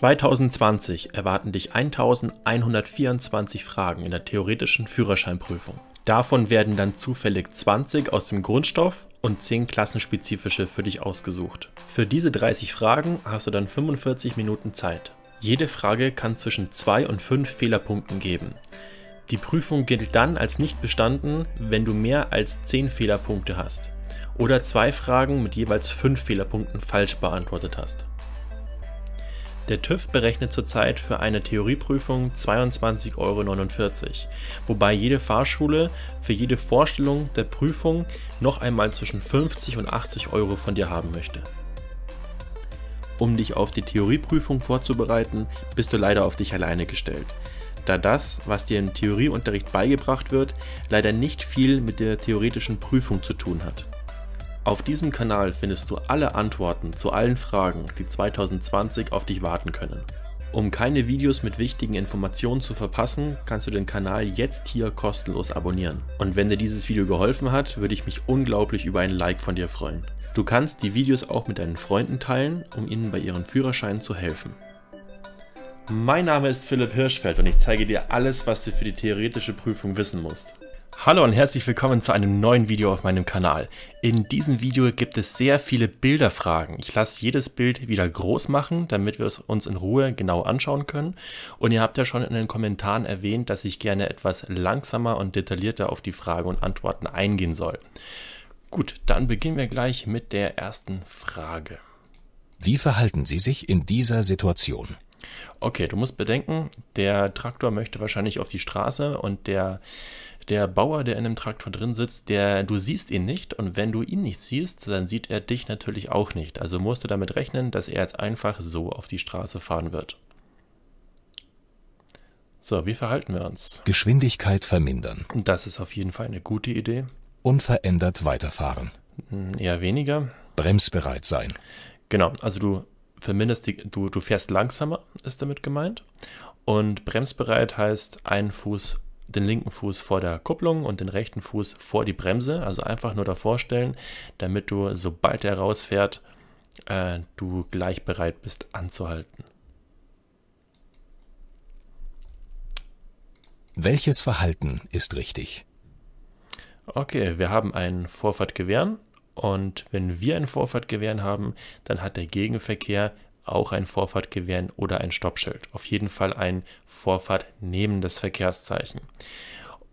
2020 erwarten dich 1124 Fragen in der theoretischen Führerscheinprüfung. Davon werden dann zufällig 20 aus dem Grundstoff und 10 klassenspezifische für dich ausgesucht. Für diese 30 Fragen hast du dann 45 Minuten Zeit. Jede Frage kann zwischen 2 und 5 Fehlerpunkten geben. Die Prüfung gilt dann als nicht bestanden, wenn du mehr als 10 Fehlerpunkte hast oder 2 Fragen mit jeweils 5 Fehlerpunkten falsch beantwortet hast. Der TÜV berechnet zurzeit für eine Theorieprüfung 22,49 Euro, wobei jede Fahrschule für jede Vorstellung der Prüfung noch einmal zwischen 50 und 80 Euro von dir haben möchte. Um dich auf die Theorieprüfung vorzubereiten, bist du leider auf dich alleine gestellt, da das, was dir im Theorieunterricht beigebracht wird, leider nicht viel mit der theoretischen Prüfung zu tun hat. Auf diesem Kanal findest du alle Antworten zu allen Fragen, die 2020 auf dich warten können. Um keine Videos mit wichtigen Informationen zu verpassen, kannst du den Kanal jetzt hier kostenlos abonnieren. Und wenn dir dieses Video geholfen hat, würde ich mich unglaublich über ein Like von dir freuen. Du kannst die Videos auch mit deinen Freunden teilen, um ihnen bei ihren Führerscheinen zu helfen. Mein Name ist Philipp Hirschfeld und ich zeige dir alles, was du für die theoretische Prüfung wissen musst. Hallo und herzlich willkommen zu einem neuen Video auf meinem Kanal. In diesem Video gibt es sehr viele Bilderfragen. Ich lasse jedes Bild wieder groß machen, damit wir es uns in Ruhe genau anschauen können. Und ihr habt ja schon in den Kommentaren erwähnt, dass ich gerne etwas langsamer und detaillierter auf die Fragen und Antworten eingehen soll. Gut, dann beginnen wir gleich mit der ersten Frage. Wie verhalten Sie sich in dieser Situation? Okay, du musst bedenken, der Traktor möchte wahrscheinlich auf die Straße und der Bauer, der in dem Traktor drin sitzt, du siehst ihn nicht, und wenn du ihn nicht siehst, dann sieht er dich natürlich auch nicht. Also musst du damit rechnen, dass er jetzt einfach so auf die Straße fahren wird. So, wie verhalten wir uns? Geschwindigkeit vermindern. Das ist auf jeden Fall eine gute Idee. Unverändert weiterfahren. Eher weniger. Bremsbereit sein. Genau, also du fährst langsamer, ist damit gemeint. Und bremsbereit heißt den linken Fuß vor der Kupplung und den rechten Fuß vor die Bremse, also einfach nur davor stellen, damit du, sobald er rausfährt, du gleich bereit bist anzuhalten. Welches Verhalten ist richtig? Okay, wir haben einen Vorfahrt gewähren, und wenn wir einen Vorfahrt gewähren haben, dann hat der Gegenverkehr auch ein Vorfahrt gewähren oder ein Stoppschild. Auf jeden Fall ein Vorfahrt neben das Verkehrszeichen.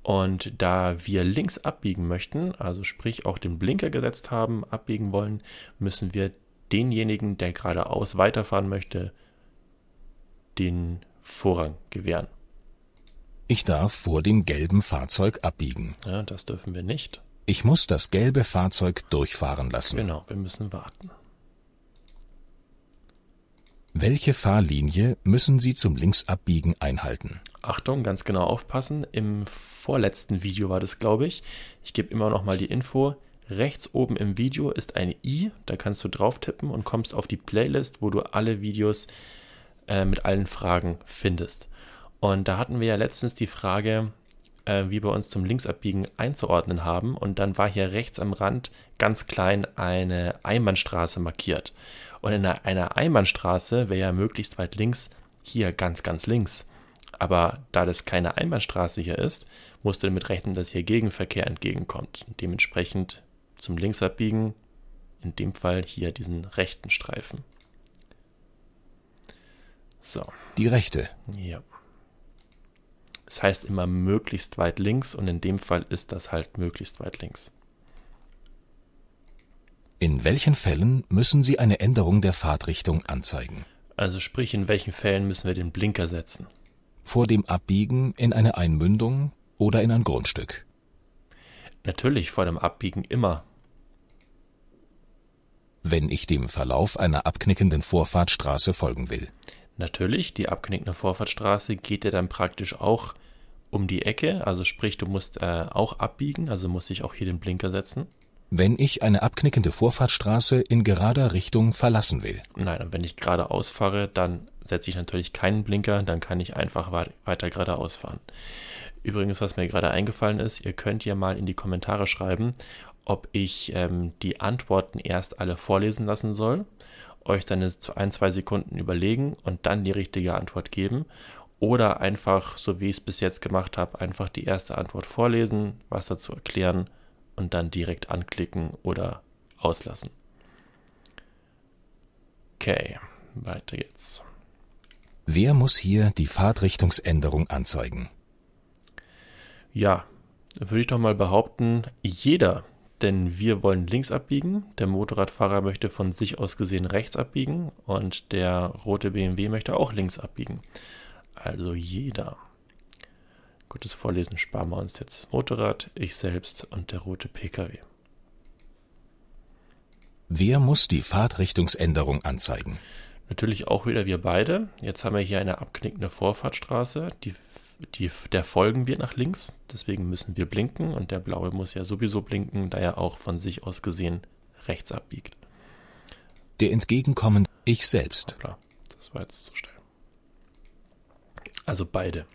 Und da wir links abbiegen möchten, also sprich auch den Blinker gesetzt haben, abbiegen wollen, müssen wir denjenigen, der geradeaus weiterfahren möchte, den Vorrang gewähren. Ich darf vor dem gelben Fahrzeug abbiegen. Ja, das dürfen wir nicht. Ich muss das gelbe Fahrzeug durchfahren lassen. Genau, wir müssen warten. Welche Fahrlinie müssen Sie zum Linksabbiegen einhalten? Achtung, ganz genau aufpassen. Im vorletzten Video war das, glaube ich. Ich gebe immer noch mal die Info. Rechts oben im Video ist ein i, da kannst du drauf tippen und kommst auf die Playlist, wo du alle Videos mit allen Fragen findest. Und da hatten wir ja letztens die Frage, wie wir uns zum Linksabbiegen einzuordnen haben. Und dann war hier rechts am Rand ganz klein eine Einbahnstraße markiert. Und in einer Einbahnstraße wäre ja möglichst weit links, hier ganz, ganz links. Aber da das keine Einbahnstraße hier ist, musst du damit rechnen, dass hier Gegenverkehr entgegenkommt. Dementsprechend zum Linksabbiegen, in dem Fall hier diesen rechten Streifen. So. Die rechte. Ja. Das heißt immer möglichst weit links, und in dem Fall ist das halt möglichst weit links. In welchen Fällen müssen Sie eine Änderung der Fahrtrichtung anzeigen? Also sprich, in welchen Fällen müssen wir den Blinker setzen? Vor dem Abbiegen in eine Einmündung oder in ein Grundstück? Natürlich vor dem Abbiegen immer. Wenn ich dem Verlauf einer abknickenden Vorfahrtsstraße folgen will? Natürlich, die abknickende Vorfahrtsstraße geht ja dann praktisch auch um die Ecke. Also sprich, du musst auch abbiegen, also muss ich auch hier den Blinker setzen. Wenn ich eine abknickende Vorfahrtsstraße in gerader Richtung verlassen will? Nein, und wenn ich geradeaus fahre, dann setze ich natürlich keinen Blinker, dann kann ich einfach weiter geradeaus fahren. Übrigens, was mir gerade eingefallen ist, ihr könnt ja mal in die Kommentare schreiben, ob ich die Antworten erst alle vorlesen lassen soll euch dann jetzt 1-2 Sekunden überlegen und dann die richtige Antwort geben. Oder einfach, so wie ich es bis jetzt gemacht habe, einfach die erste Antwort vorlesen, was dazu erklären und dann direkt anklicken oder auslassen. Okay, weiter geht's. Wer muss hier die Fahrtrichtungsänderung anzeigen? Ja, würde ich doch mal behaupten, jeder. Denn wir wollen links abbiegen, der Motorradfahrer möchte von sich aus gesehen rechts abbiegen und der rote BMW möchte auch links abbiegen. Also jeder. Gutes Vorlesen sparen wir uns jetzt. Das Motorrad, ich selbst und der rote PKW. Wer muss die Fahrtrichtungsänderung anzeigen? Natürlich auch wieder wir beide. Jetzt haben wir hier eine abknickende Vorfahrtsstraße, der folgen wir nach links, deswegen müssen wir blinken und der blaue muss ja sowieso blinken, da er auch von sich aus gesehen rechts abbiegt. Der entgegenkommende ich selbst. Hoppla, das war jetzt zu schnell. Also beide.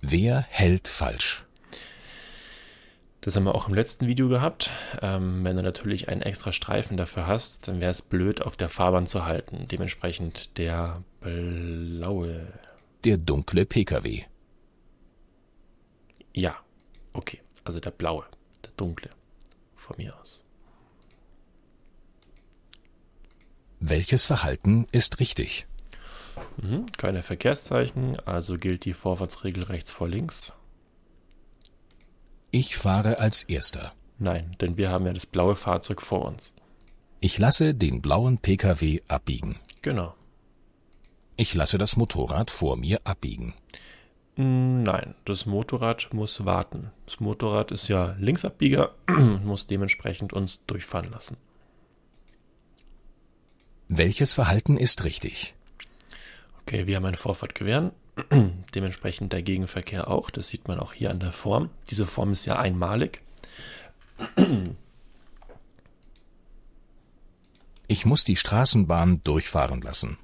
Wer hält falsch? Das haben wir auch im letzten Video gehabt. Wenn du natürlich einen extra Streifen dafür hast, dann wäre es blöd, auf der Fahrbahn zu halten. Dementsprechend der blaue. Der dunkle PKW. Ja, okay. Also der blaue, der dunkle, von mir aus. Welches Verhalten ist richtig? Keine Verkehrszeichen, also gilt die Vorwärtsregel rechts vor links. Ich fahre als Erster. Nein, denn wir haben ja das blaue Fahrzeug vor uns. Ich lasse den blauen PKW abbiegen. Genau. Ich lasse das Motorrad vor mir abbiegen. Nein, das Motorrad muss warten. Das Motorrad ist ja Linksabbieger und muss dementsprechend uns durchfahren lassen. Welches Verhalten ist richtig? Okay, wir haben eine Vorfahrt gewähren. Dementsprechend der Gegenverkehr auch. Das sieht man auch hier an der Form. Diese Form ist ja einmalig. Ich muss die Straßenbahn durchfahren lassen.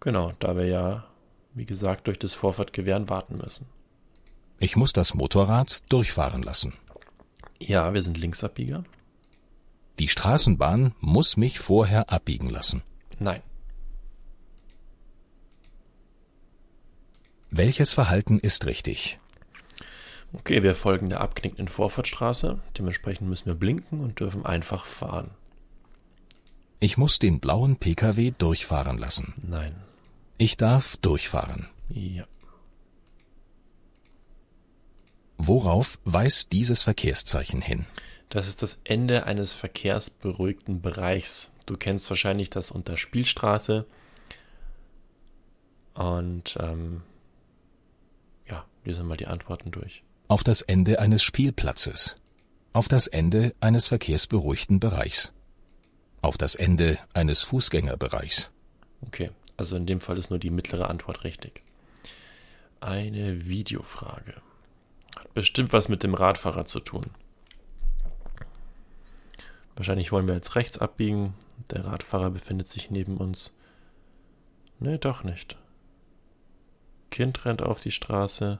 Genau, da wir ja, wie gesagt, durch das Vorfahrtgewähren warten müssen. Ich muss das Motorrad durchfahren lassen. Ja, wir sind Linksabbieger. Die Straßenbahn muss mich vorher abbiegen lassen. Nein. Welches Verhalten ist richtig? Okay, wir folgen der abknickenden Vorfahrtsstraße. Dementsprechend müssen wir blinken und dürfen einfach fahren. Ich muss den blauen PKW durchfahren lassen. Nein. Ich darf durchfahren. Ja. Worauf weist dieses Verkehrszeichen hin? Das ist das Ende eines verkehrsberuhigten Bereichs. Du kennst wahrscheinlich das unter Spielstraße. Und ja, lesen wir mal die Antworten durch. Auf das Ende eines Spielplatzes. Auf das Ende eines verkehrsberuhigten Bereichs. Auf das Ende eines Fußgängerbereichs. Okay. Also in dem Fall ist nur die mittlere Antwort richtig. Eine Videofrage. Hat bestimmt was mit dem Radfahrer zu tun. Wahrscheinlich wollen wir jetzt rechts abbiegen. Der Radfahrer befindet sich neben uns. Nee, doch nicht. Kind rennt auf die Straße.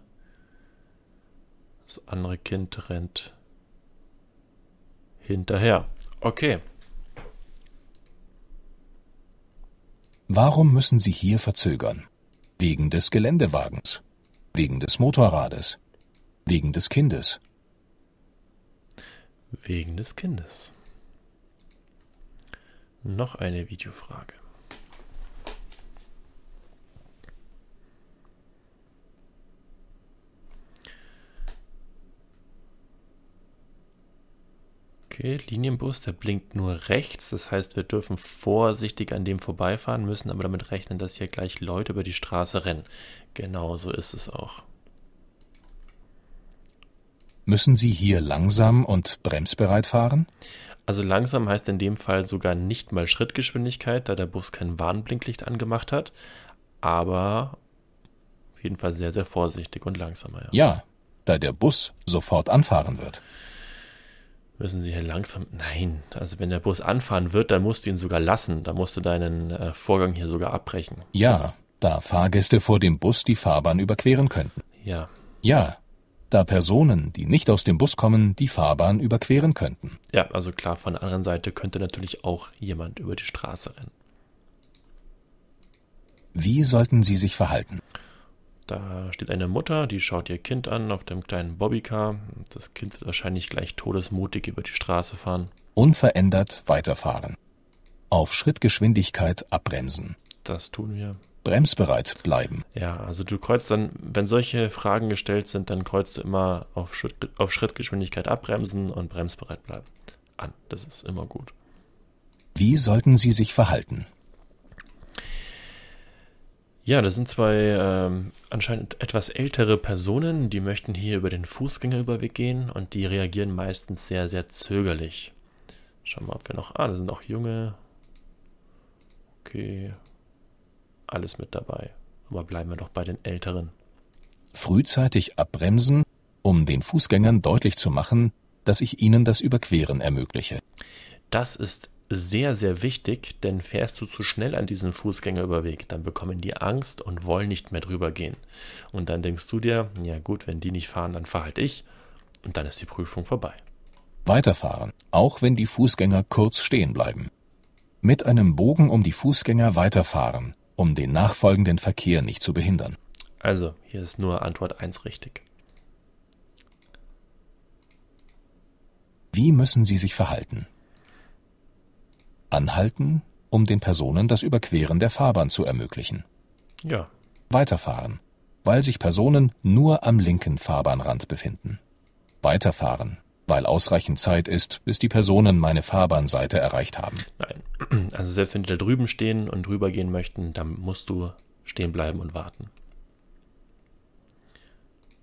Das andere Kind rennt hinterher. Okay. Warum müssen Sie hier verzögern? Wegen des Geländewagens, wegen des Motorrades, wegen des Kindes. Wegen des Kindes. Noch eine Videofrage. Okay, Linienbus, der blinkt nur rechts, das heißt, wir dürfen vorsichtig an dem vorbeifahren, müssen aber damit rechnen, dass hier gleich Leute über die Straße rennen. Genau, so ist es auch. Müssen Sie hier langsam und bremsbereit fahren? Also langsam heißt in dem Fall sogar nicht mal Schrittgeschwindigkeit, da der Bus kein Warnblinklicht angemacht hat, aber auf jeden Fall sehr, sehr vorsichtig und langsamer. Ja, da der Bus sofort anfahren wird. Müssen Sie hier langsam... Nein, also wenn der Bus anfahren wird, dann musst du ihn sogar lassen. Da musst du deinen Vorgang hier sogar abbrechen. Ja, da Fahrgäste vor dem Bus die Fahrbahn überqueren könnten. Ja. Ja, da Personen, die nicht aus dem Bus kommen, die Fahrbahn überqueren könnten. Ja, also klar, von der anderen Seite könnte natürlich auch jemand über die Straße rennen. Wie sollten Sie sich verhalten? Da steht eine Mutter, die schaut ihr Kind an auf dem kleinen Bobbycar. Das Kind wird wahrscheinlich gleich todesmutig über die Straße fahren. Unverändert weiterfahren. Auf Schrittgeschwindigkeit abbremsen. Das tun wir. Bremsbereit bleiben. Ja, also du kreuzt dann, wenn solche Fragen gestellt sind, dann kreuzt du immer auf Schrittgeschwindigkeit abbremsen und bremsbereit bleiben an. Das ist immer gut. Wie sollten Sie sich verhalten? Ja, das sind zwei anscheinend etwas ältere Personen, die möchten hier über den Fußgängerüberweg gehen und die reagieren meistens sehr, sehr zögerlich. Schauen wir mal, ob wir noch... Ah, da sind auch junge. Okay, alles mit dabei. Aber bleiben wir doch bei den Älteren. Frühzeitig abbremsen, um den Fußgängern deutlich zu machen, dass ich ihnen das Überqueren ermögliche. Das ist sehr, sehr wichtig, denn fährst du zu schnell an diesen Fußgängerüberweg, dann bekommen die Angst und wollen nicht mehr drüber gehen. Und dann denkst du dir, ja gut, wenn die nicht fahren, dann fahr halt ich. Und dann ist die Prüfung vorbei. Weiterfahren, auch wenn die Fußgänger kurz stehen bleiben. Mit einem Bogen um die Fußgänger weiterfahren, um den nachfolgenden Verkehr nicht zu behindern. Also, hier ist nur Antwort 1 richtig. Wie müssen Sie sich verhalten? Anhalten, um den Personen das Überqueren der Fahrbahn zu ermöglichen. Ja. Weiterfahren, weil sich Personen nur am linken Fahrbahnrand befinden. Weiterfahren, weil ausreichend Zeit ist, bis die Personen meine Fahrbahnseite erreicht haben. Nein, also selbst wenn die da drüben stehen und drüber gehen möchten, dann musst du stehen bleiben und warten.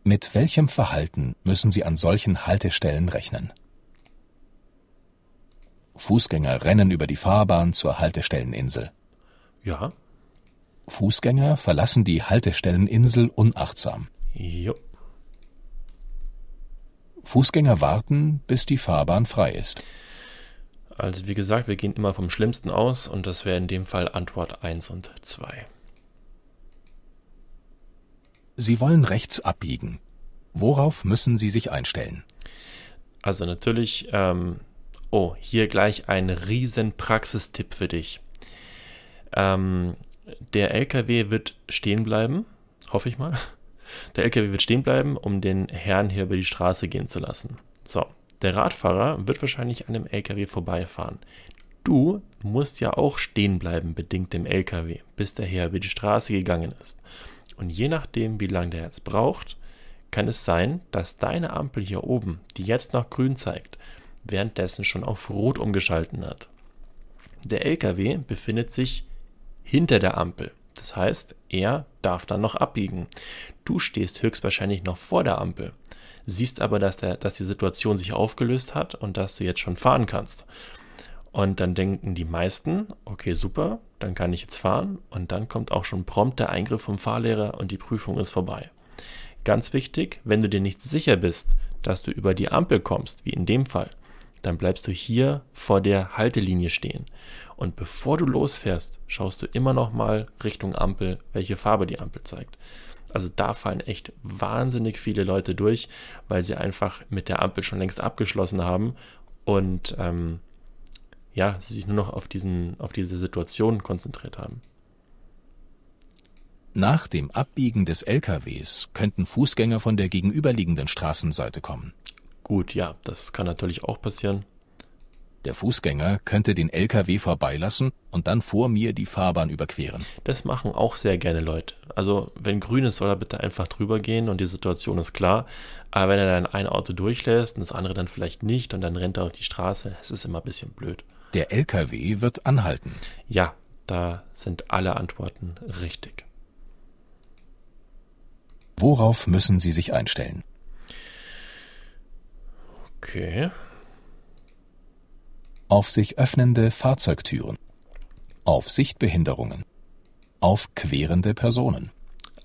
Mit welchem Verhalten müssen Sie an solchen Haltestellen rechnen? Fußgänger rennen über die Fahrbahn zur Haltestelleninsel. Ja. Fußgänger verlassen die Haltestelleninsel unachtsam. Jo. Fußgänger warten, bis die Fahrbahn frei ist. Also wie gesagt, wir gehen immer vom Schlimmsten aus und das wäre in dem Fall Antwort 1 und 2. Sie wollen rechts abbiegen. Worauf müssen Sie sich einstellen? Also natürlich... Oh, hier gleich ein riesen Praxistipp für dich. Der LKW wird stehen bleiben, hoffe ich mal. Der LKW wird stehen bleiben, um den Herrn hier über die Straße gehen zu lassen. So, der Radfahrer wird wahrscheinlich an dem LKW vorbeifahren. Du musst ja auch stehen bleiben, bedingt dem LKW, bis der Herr über die Straße gegangen ist. Und je nachdem, wie lange der jetzt braucht, kann es sein, dass deine Ampel hier oben, die jetzt noch grün zeigt, währenddessen schon auf Rot umgeschalten hat. Der LKW befindet sich hinter der Ampel. Das heißt, er darf dann noch abbiegen. Du stehst höchstwahrscheinlich noch vor der Ampel, siehst aber, dass die Situation sich aufgelöst hat und dass du jetzt schon fahren kannst. Und dann denken die meisten, okay, super, dann kann ich jetzt fahren. Und dann kommt auch schon prompt der Eingriff vom Fahrlehrer und die Prüfung ist vorbei. Ganz wichtig, wenn du dir nicht sicher bist, dass du über die Ampel kommst, wie in dem Fall, dann bleibst du hier vor der Haltelinie stehen. Und bevor du losfährst, schaust du immer noch mal Richtung Ampel, welche Farbe die Ampel zeigt. Also da fallen echt wahnsinnig viele Leute durch, weil sie einfach mit der Ampel schon längst abgeschlossen haben und ja, sie sich nur noch auf diese Situation konzentriert haben. Nach dem Abbiegen des LKWs könnten Fußgänger von der gegenüberliegenden Straßenseite kommen. Gut, ja, das kann natürlich auch passieren. Der Fußgänger könnte den LKW vorbeilassen und dann vor mir die Fahrbahn überqueren. Das machen auch sehr gerne Leute. Also wenn grün ist, soll er bitte einfach drüber gehen und die Situation ist klar. Aber wenn er dann ein Auto durchlässt und das andere dann vielleicht nicht und dann rennt er auf die Straße, es ist immer ein bisschen blöd. Der LKW wird anhalten. Ja, da sind alle Antworten richtig. Worauf müssen Sie sich einstellen? Okay. Auf sich öffnende Fahrzeugtüren, auf Sichtbehinderungen, auf querende Personen.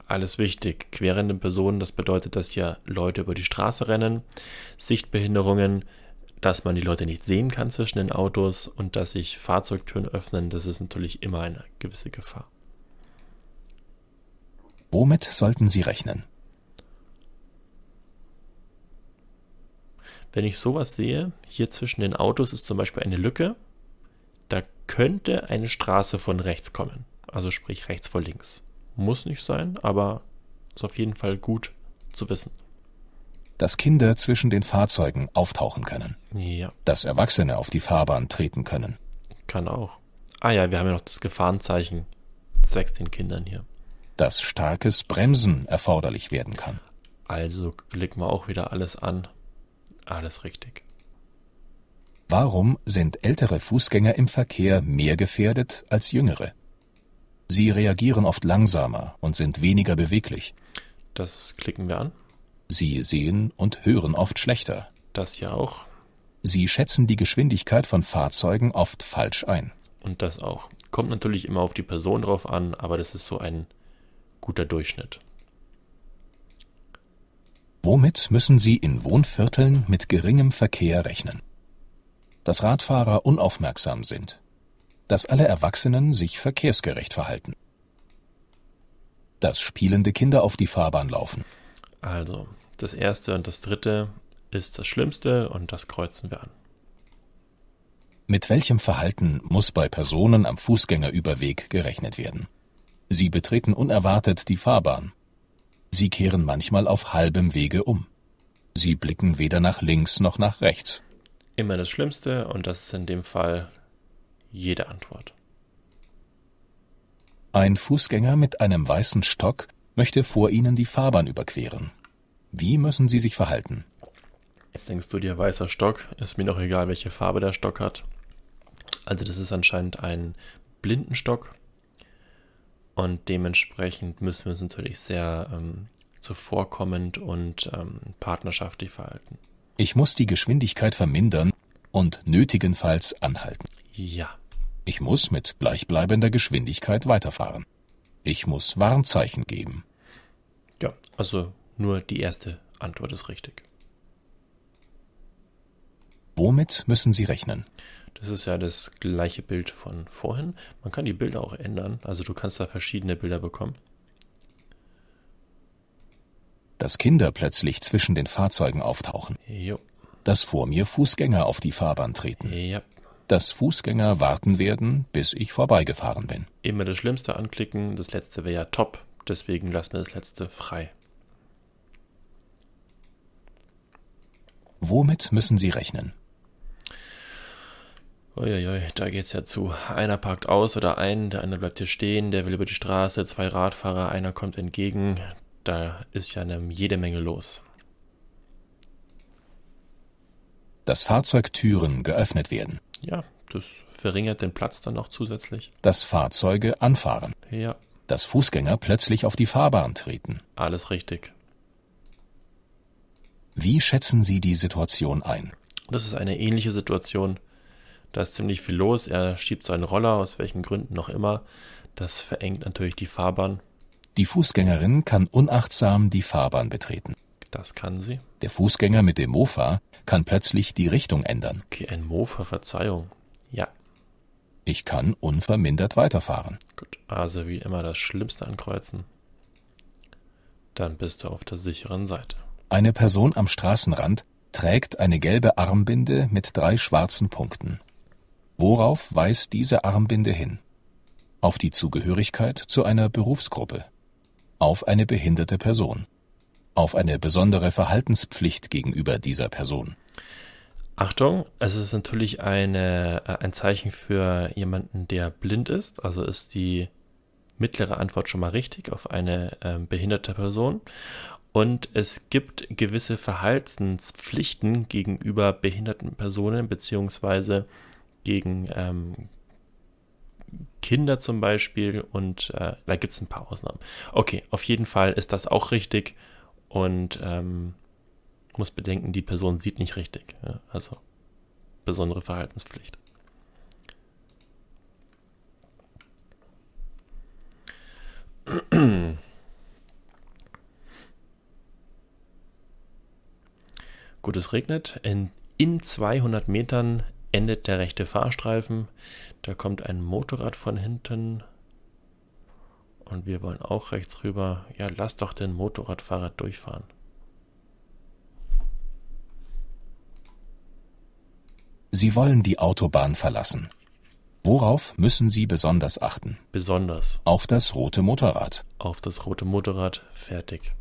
Alles wichtig. Querende Personen, das bedeutet, dass hier Leute über die Straße rennen. Sichtbehinderungen, dass man die Leute nicht sehen kann zwischen den Autos und dass sich Fahrzeugtüren öffnen, das ist natürlich immer eine gewisse Gefahr. Womit sollten Sie rechnen? Wenn ich sowas sehe, hier zwischen den Autos ist zum Beispiel eine Lücke, da könnte eine Straße von rechts kommen, also sprich rechts vor links. Muss nicht sein, aber ist auf jeden Fall gut zu wissen. Dass Kinder zwischen den Fahrzeugen auftauchen können. Ja. Dass Erwachsene auf die Fahrbahn treten können. Kann auch. Ah ja, wir haben ja noch das Gefahrenzeichen zwecks den Kindern hier. Dass starkes Bremsen erforderlich werden kann. Also klicken wir auch wieder alles an. Alles richtig. Warum sind ältere Fußgänger im Verkehr mehr gefährdet als jüngere? Sie reagieren oft langsamer und sind weniger beweglich. Das klicken wir an. Sie sehen und hören oft schlechter. Das ja auch. Sie schätzen die Geschwindigkeit von Fahrzeugen oft falsch ein. Und das auch. Kommt natürlich immer auf die Person drauf an, aber das ist so ein guter Durchschnitt. Womit müssen Sie in Wohnvierteln mit geringem Verkehr rechnen? Dass Radfahrer unaufmerksam sind. Dass alle Erwachsenen sich verkehrsgerecht verhalten. Dass spielende Kinder auf die Fahrbahn laufen. Also, das erste und das dritte ist das Schlimmste und das kreuzen wir an. Mit welchem Verhalten muss bei Personen am Fußgängerüberweg gerechnet werden? Sie betreten unerwartet die Fahrbahn. Sie kehren manchmal auf halbem Wege um. Sie blicken weder nach links noch nach rechts. Immer das Schlimmste und das ist in dem Fall jede Antwort. Ein Fußgänger mit einem weißen Stock möchte vor Ihnen die Fahrbahn überqueren. Wie müssen Sie sich verhalten? Jetzt denkst du dir, weißer Stock, ist mir doch egal, welche Farbe der Stock hat. Also das ist anscheinend ein Blindenstock und dementsprechend müssen wir uns natürlich sehr zuvorkommend und partnerschaftlich verhalten. Ich muss die Geschwindigkeit vermindern und nötigenfalls anhalten. Ja. Ich muss mit gleichbleibender Geschwindigkeit weiterfahren. Ich muss Warnzeichen geben. Ja, also nur die erste Antwort ist richtig. Womit müssen Sie rechnen? Das ist ja das gleiche Bild von vorhin. Man kann die Bilder auch ändern, also du kannst da verschiedene Bilder bekommen. Dass Kinder plötzlich zwischen den Fahrzeugen auftauchen. Jo. Dass vor mir Fußgänger auf die Fahrbahn treten. Ja. Dass Fußgänger warten werden, bis ich vorbeigefahren bin. Immer das Schlimmste anklicken, das letzte wäre ja top, deswegen lassen wir das letzte frei. Womit müssen Sie rechnen? Uiuiui, da geht's ja zu. Einer parkt aus oder ein, der andere bleibt hier stehen, der will über die Straße, zwei Radfahrer, einer kommt entgegen. Da ist ja jede Menge los. Dass Fahrzeugtüren geöffnet werden. Ja, das verringert den Platz dann auch zusätzlich. Dass Fahrzeuge anfahren. Ja. Dass Fußgänger plötzlich auf die Fahrbahn treten. Alles richtig. Wie schätzen Sie die Situation ein? Das ist eine ähnliche Situation. Da ist ziemlich viel los. Er schiebt seinen Roller, aus welchen Gründen noch immer. Das verengt natürlich die Fahrbahn. Die Fußgängerin kann unachtsam die Fahrbahn betreten. Das kann sie. Der Fußgänger mit dem Mofa kann plötzlich die Richtung ändern. Okay, ein Mofa, Verzeihung. Ja. Ich kann unvermindert weiterfahren. Gut, also wie immer das Schlimmste ankreuzen. Dann bist du auf der sicheren Seite. Eine Person am Straßenrand trägt eine gelbe Armbinde mit 3 schwarzen Punkten. Worauf weist diese Armbinde hin? Auf die Zugehörigkeit zu einer Berufsgruppe. Auf eine behinderte Person. Auf eine besondere Verhaltenspflicht gegenüber dieser Person. Achtung, es ist natürlich ein Zeichen für jemanden, der blind ist. Also ist die mittlere Antwort schon mal richtig auf eine behinderte Person. Und es gibt gewisse Verhaltenspflichten gegenüber behinderten Personen beziehungsweise gegen Kinder zum Beispiel. Und da gibt es ein paar Ausnahmen. Okay, auf jeden Fall ist das auch richtig. Und muss bedenken, die Person sieht nicht richtig. Ja? Also besondere Verhaltenspflicht. Gut, es regnet. In 200 Metern endet der rechte Fahrstreifen. Da kommt ein Motorrad von hinten. Und wir wollen auch rechts rüber. Ja, lass doch den Motorradfahrer durchfahren. Sie wollen die Autobahn verlassen. Worauf müssen Sie besonders achten? Besonders. Auf das rote Motorrad. Auf das rote Motorrad. Fertig.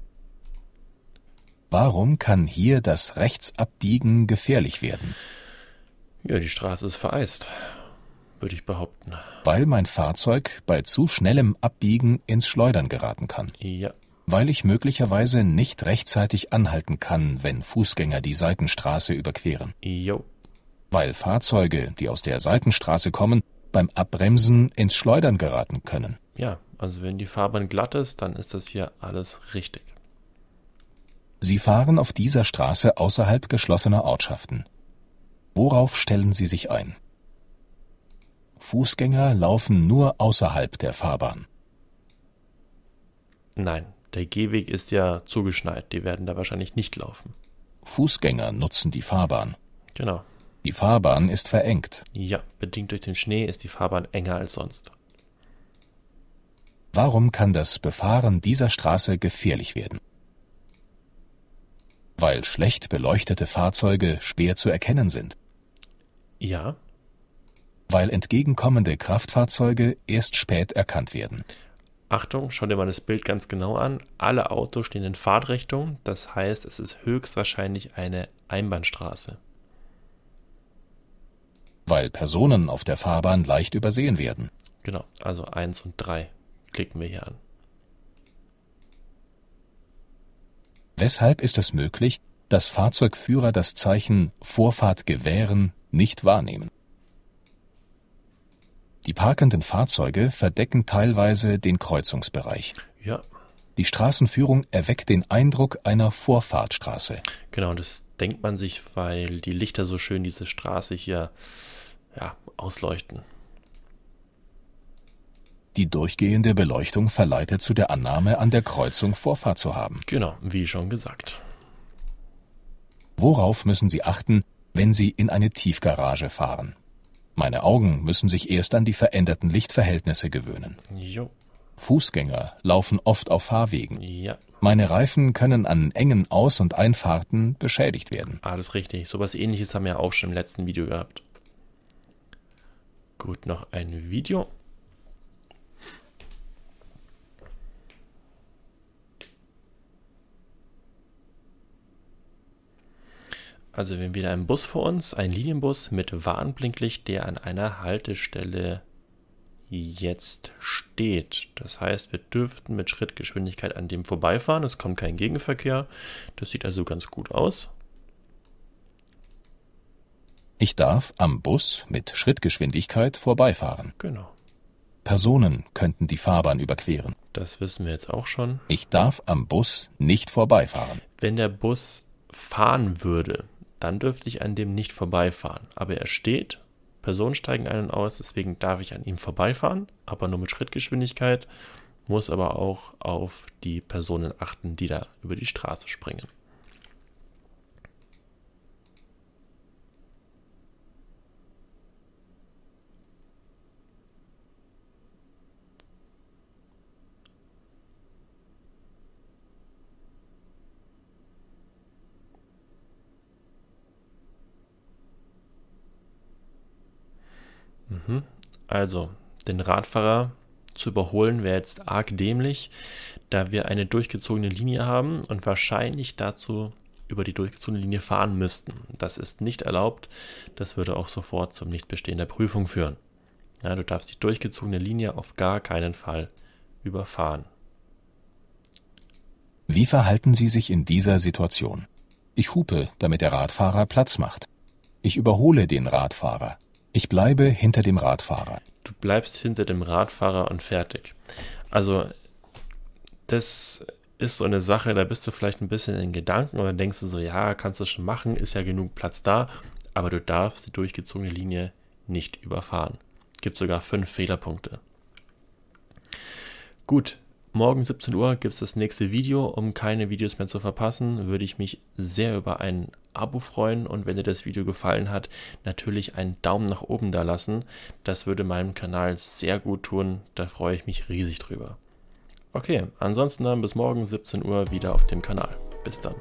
Warum kann hier das Rechtsabbiegen gefährlich werden? Ja, die Straße ist vereist, würde ich behaupten. Weil mein Fahrzeug bei zu schnellem Abbiegen ins Schleudern geraten kann. Ja. Weil ich möglicherweise nicht rechtzeitig anhalten kann, wenn Fußgänger die Seitenstraße überqueren. Jo. Weil Fahrzeuge, die aus der Seitenstraße kommen, beim Abbremsen ins Schleudern geraten können. Ja, also wenn die Fahrbahn glatt ist, dann ist das hier alles richtig. Sie fahren auf dieser Straße außerhalb geschlossener Ortschaften. Worauf stellen Sie sich ein? Fußgänger laufen nur außerhalb der Fahrbahn. Nein, der Gehweg ist ja zugeschneit. Die werden da wahrscheinlich nicht laufen. Fußgänger nutzen die Fahrbahn. Genau. Die Fahrbahn ist verengt. Ja, bedingt durch den Schnee ist die Fahrbahn enger als sonst. Warum kann das Befahren dieser Straße gefährlich werden? Weil schlecht beleuchtete Fahrzeuge schwer zu erkennen sind. Ja. Weil entgegenkommende Kraftfahrzeuge erst spät erkannt werden. Achtung, schau dir mal das Bild ganz genau an. Alle Autos stehen in Fahrtrichtung. Das heißt, es ist höchstwahrscheinlich eine Einbahnstraße. Weil Personen auf der Fahrbahn leicht übersehen werden. Genau, also 1 und 3 klicken wir hier an. Weshalb ist es möglich, dass Fahrzeugführer das Zeichen Vorfahrt gewähren nicht wahrnehmen? Die parkenden Fahrzeuge verdecken teilweise den Kreuzungsbereich. Ja. Die Straßenführung erweckt den Eindruck einer Vorfahrtstraße. Genau, das denkt man sich, weil die Lichter so schön diese Straße hier ausleuchten. Die durchgehende Beleuchtung verleitet zu der Annahme, an der Kreuzung Vorfahrt zu haben. Genau, wie schon gesagt. Worauf müssen Sie achten, wenn Sie in eine Tiefgarage fahren? Meine Augen müssen sich erst an die veränderten Lichtverhältnisse gewöhnen. Jo. Fußgänger laufen oft auf Fahrwegen. Ja. Meine Reifen können an engen Aus- und Einfahrten beschädigt werden. Alles richtig. Sowas Ähnliches haben wir ja auch schon im letzten Video gehabt. Gut, noch ein Video. Also wir haben wieder einen Bus vor uns, einen Linienbus mit Warnblinklicht, der an einer Haltestelle jetzt steht. Das heißt, wir dürften mit Schrittgeschwindigkeit an dem vorbeifahren. Es kommt kein Gegenverkehr. Das sieht also ganz gut aus. Ich darf am Bus mit Schrittgeschwindigkeit vorbeifahren. Genau. Personen könnten die Fahrbahn überqueren. Das wissen wir jetzt auch schon. Ich darf am Bus nicht vorbeifahren. Wenn der Bus fahren würde, dann dürfte ich an dem nicht vorbeifahren. Aber er steht, Personen steigen ein und aus, deswegen darf ich an ihm vorbeifahren, aber nur mit Schrittgeschwindigkeit, muss aber auch auf die Personen achten, die da über die Straße springen. Also, den Radfahrer zu überholen wäre jetzt arg dämlich, da wir eine durchgezogene Linie haben und wahrscheinlich dazu über die durchgezogene Linie fahren müssten. Das ist nicht erlaubt, das würde auch sofort zum Nichtbestehen der Prüfung führen. Ja, du darfst die durchgezogene Linie auf gar keinen Fall überfahren. Wie verhalten Sie sich in dieser Situation? Ich hupe, damit der Radfahrer Platz macht. Ich überhole den Radfahrer. Ich bleibe hinter dem Radfahrer. Du bleibst hinter dem Radfahrer und fertig. Also das ist so eine Sache, da bist du vielleicht ein bisschen in Gedanken oder denkst du so, ja, kannst du schon machen, ist ja genug Platz da, aber du darfst die durchgezogene Linie nicht überfahren. Gibt sogar 5 Fehlerpunkte. Gut, morgen 17 Uhr gibt es das nächste Video. Um keine Videos mehr zu verpassen, würde ich mich sehr über einen Abo freuen und wenn dir das Video gefallen hat, natürlich einen Daumen nach oben da lassen. Das würde meinem Kanal sehr gut tun, da freue ich mich riesig drüber. Okay, ansonsten dann bis morgen 17 Uhr wieder auf dem Kanal. Bis dann.